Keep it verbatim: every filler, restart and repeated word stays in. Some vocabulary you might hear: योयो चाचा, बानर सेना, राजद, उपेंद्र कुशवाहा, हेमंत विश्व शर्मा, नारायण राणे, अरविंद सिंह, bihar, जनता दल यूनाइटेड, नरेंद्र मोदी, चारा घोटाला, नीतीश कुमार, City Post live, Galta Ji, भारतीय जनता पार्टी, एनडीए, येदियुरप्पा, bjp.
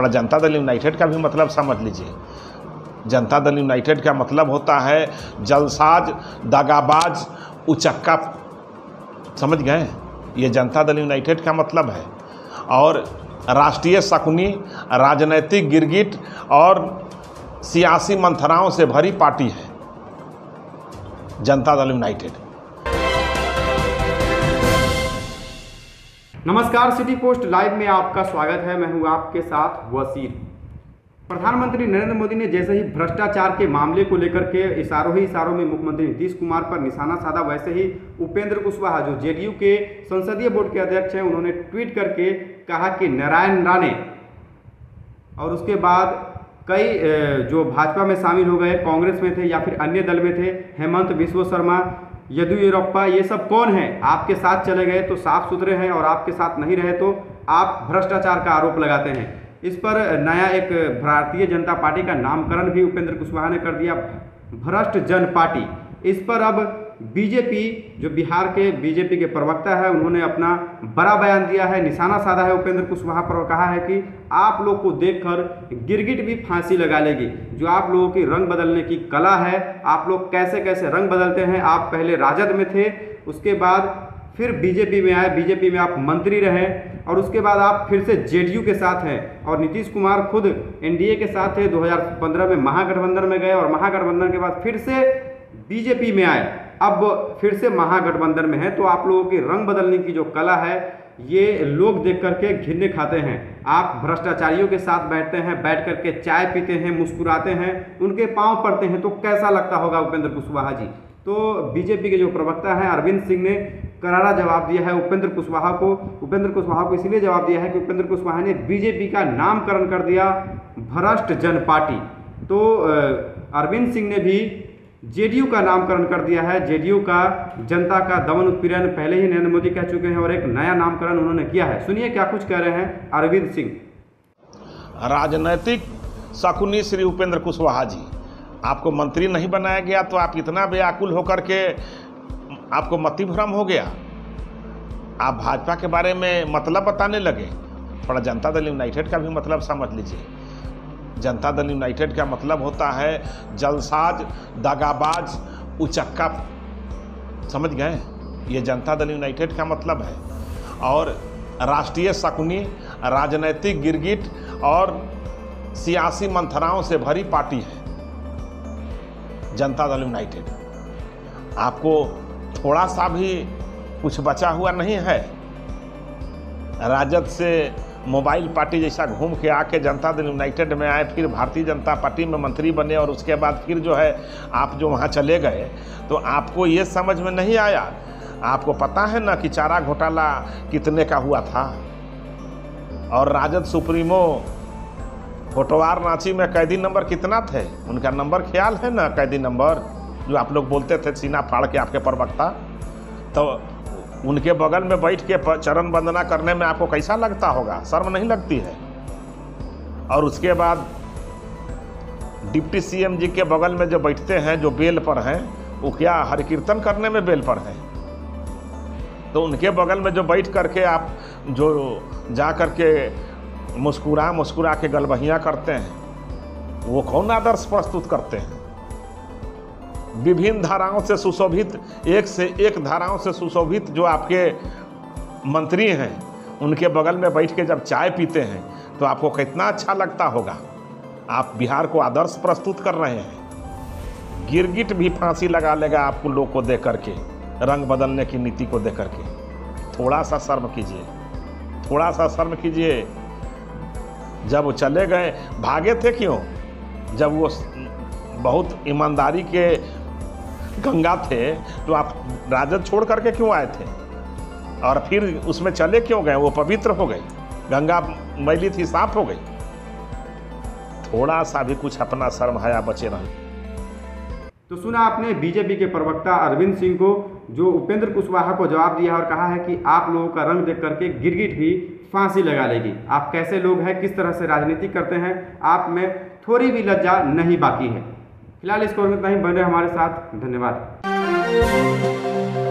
पड़ा। जनता दल यूनाइटेड का भी मतलब समझ लीजिए। जनता दल यूनाइटेड का मतलब होता है जलसाज, दगाबाज, उचक्का, समझ गए, ये जनता दल यूनाइटेड का मतलब है। और राष्ट्रीय शकुनी, राजनैतिक गिरगिट और सियासी मंथराओं से भरी पार्टी है जनता दल यूनाइटेड। नमस्कार, सिटी पोस्ट लाइव में आपका स्वागत है। मैं हूं आपके साथ वसील। प्रधानमंत्री नरेंद्र मोदी ने जैसे ही भ्रष्टाचार के मामले को लेकर के इशारों ही इशारों में मुख्यमंत्री नीतीश कुमार पर निशाना साधा, वैसे ही उपेंद्र कुशवाहा जो जेडीयू के संसदीय बोर्ड के अध्यक्ष हैं, उन्होंने ट्वीट करके कहा कि नारायण राणे और उसके बाद कई जो भाजपा में शामिल हो गए, कांग्रेस में थे या फिर अन्य दल में थे, हेमंत विश्व शर्मा, येदियुरप्पा, ये सब कौन है? आपके साथ चले गए तो साफ सुथरे हैं और आपके साथ नहीं रहे तो आप भ्रष्टाचार का आरोप लगाते हैं। इस पर नया एक भारतीय जनता पार्टी का नामकरण भी उपेंद्र कुशवाहा ने कर दिया, भ्रष्ट जन पार्टी। इस पर अब बीजेपी, जो बिहार के बीजेपी के प्रवक्ता है, उन्होंने अपना बड़ा बयान दिया है, निशाना साधा है उपेंद्र कुशवाहा पर और कहा है कि आप लोग को देखकर गिरगिट भी फांसी लगा लेगी। जो आप लोगों की रंग बदलने की कला है, आप लोग कैसे कैसे रंग बदलते हैं। आप पहले राजद में थे, उसके बाद फिर बीजेपी में आए, बीजेपी में आप मंत्री रहे और उसके बाद आप फिर से जेडीयू के साथ हैं। और नीतीश कुमार खुद एनडीए के साथ थे, दो हज़ार पंद्रह में महागठबंधन में गए और महागठबंधन के बाद फिर से बीजेपी में आए, अब फिर से महागठबंधन में हैं। तो आप लोगों की रंग बदलने की जो कला है, ये लोग देख करके घिरने खाते हैं। आप भ्रष्टाचारियों के साथ बैठते हैं, बैठ करके चाय पीते हैं, मुस्कुराते हैं, उनके पाँव पड़ते हैं, तो कैसा लगता होगा उपेंद्र कुशवाहा जी? तो बीजेपी के जो प्रवक्ता हैं अरविंद सिंह ने करारा जवाब दिया है उपेंद्र कुशवाहा को। उपेंद्र कुशवाहा को इसलिए जवाब दिया है कि उपेंद्र कुशवाहा ने बीजेपी का नामकरण कर दिया भ्रष्ट जन पार्टी। तो अरविंद सिंह ने भी जेडीयू का नामकरण कर दिया है। जेडीयू का जनता का दमन उत्पीड़न पहले ही नरेंद्र मोदी कह चुके हैं और एक नया नामकरण उन्होंने किया है। सुनिए क्या कुछ कह रहे हैं अरविंद सिंह। राजनैतिक शकुनी श्री उपेंद्र कुशवाहा जी, आपको मंत्री नहीं बनाया गया तो आप इतना बेअकुल होकर के आपको मति भ्रम हो गया, आप भाजपा के बारे में मतलब बताने लगे। थोड़ा जनता दल यूनाइटेड का भी मतलब समझ लीजिए। जनता दल यूनाइटेड का मतलब होता है जलसाज, दगाबाज, उचक्का, समझ गए, ये जनता दल यूनाइटेड का मतलब है। और राष्ट्रीय शकुनी, राजनैतिक गिरगिट और सियासी मंथराओं से भरी पार्टी है जनता दल यूनाइटेड। आपको थोड़ा सा भी कुछ बचा हुआ नहीं है। राजद से मोबाइल पार्टी जैसा घूम के आके जनता दल यूनाइटेड में आए, फिर भारतीय जनता पार्टी में मंत्री बने और उसके बाद फिर जो है आप जो वहाँ चले गए, तो आपको ये समझ में नहीं आया। आपको पता है ना कि चारा घोटाला कितने का हुआ था और राजद सुप्रीमो फोटोवार रांची में कैदी नंबर कितना थे, उनका नंबर ख्याल है ना? कैदी नंबर जो आप लोग बोलते थे सीना फाड़ के आपके प्रवक्ता, तो उनके बगल में बैठ के चरण वंदना करने में आपको कैसा लगता होगा? शर्म नहीं लगती है? और उसके बाद डिप्टी सीएम जी के बगल में जो बैठते हैं, जो बेल पर हैं, वो क्या हरि कीर्तन करने में बेल पर हैं? तो उनके बगल में जो बैठ करके आप जो जा करके मुस्कुरा मुस्कुरा के गलबहियाँ करते हैं, वो कौन आदर्श प्रस्तुत करते हैं? विभिन्न धाराओं से सुशोभित, एक से एक धाराओं से सुशोभित जो आपके मंत्री हैं, उनके बगल में बैठ के जब चाय पीते हैं तो आपको कितना अच्छा लगता होगा। आप बिहार को आदर्श प्रस्तुत कर रहे हैं। गिरगिट भी फांसी लगा लेगा आपको लोग को देख करके, रंग बदलने की नीति को देख करके। थोड़ा सा शर्म कीजिए, थोड़ा सा शर्म कीजिए। जब वो चले गए, भागे थे क्यों? जब वो बहुत ईमानदारी के गंगा थे तो आप राजद छोड़ करके क्यों आए थे और फिर उसमें चले क्यों गए? वो पवित्र हो गई, गंगा मैली थी, साफ हो गई। थोड़ा सा भी कुछ अपना शर्म हया बचे रहे। तो सुना आपने बीजेपी के प्रवक्ता अरविंद सिंह को, जो उपेंद्र कुशवाहा को जवाब दिया और कहा है कि आप लोगों का रंग देख करके गिरगिट भी फांसी लगा लेगी। आप कैसे लोग हैं, किस तरह से राजनीति करते हैं, आप में थोड़ी भी लज्जा नहीं बाकी है। फिलहाल इस खबर में इतना ही। बने हमारे साथ, धन्यवाद।